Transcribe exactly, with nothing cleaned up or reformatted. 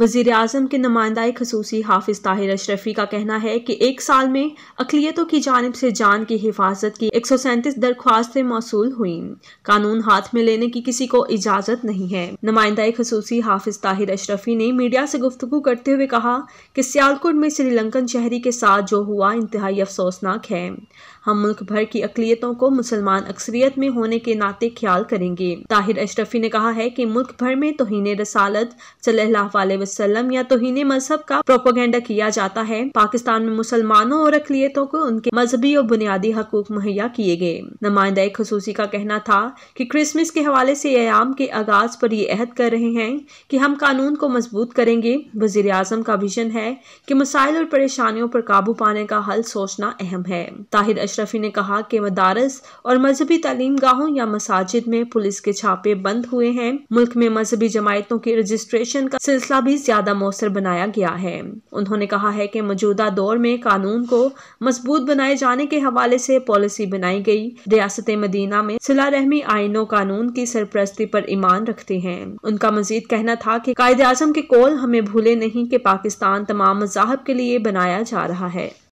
वजीर आजम के नुमाइंदाए खसूसी हाफिज ताहिर अशरफी का कहना है कि एक साल में अकलियतों की जानिब से जान की हिफाजत की एक सौ सैंतीस दरख्वास्तें मौसूल हुईं। कानून हाथ में लेने की किसी को इजाज़त नहीं है। नुमाइंदाए खसूसी हाफिज ताहिर अशरफी ने मीडिया से गुफ्तगू करते हुए कहा कि सियालकोट में श्रीलंकन शहरी के साथ जो हुआ इंतहाई अफसोसनाक है। हम मुल्क भर की अकलियतों को मुसलमान अक्सरियत में होने के नाते ख्याल करेंगे। ताहिर अशरफी ने कहा है कि मुल्क भर में तौहीन रिसालत सल्लल्लाहु अलैहि वसल्लम या तौहीन मजहब का प्रोपोगेंडा किया जाता है। पाकिस्तान में मुसलमानों और अकलियतों को उनके मजहबी और बुनियादी हकूक मुहैया किए गए। नुमाइंदा खसूसी का कहना था कि क्रिसमस के हवाले से अयाम के आगाज पर ये अहद कर रहे हैं कि हम कानून को मजबूत करेंगे। वजीर आजम का विजन है कि मसाइल और परेशानियों पर काबू पाने का हल सोचना अहम है। ताहिर अशरफी ने कहा कि मदारस और मजहबी तालीम गाहों या मसाजिद में पुलिस के छापे बंद हुए हैं। मुल्क में मजहबी जमायतों की रजिस्ट्रेशन का सिलसिला भी ज्यादा मौसर बनाया गया है। उन्होंने कहा है कि मौजूदा दौर में कानून को मजबूत बनाए जाने के हवाले से पॉलिसी बनाई गई। रियासत मदीना में सिला रहमी आइनों कानून की सरपरस्ती पर ईमान रखते हैं। उनका मजीद कहना था कि कायदे आज़म के कौल हमें भूले नहीं कि पाकिस्तान तमाम मज़ाहब के लिए बनाया जा रहा है।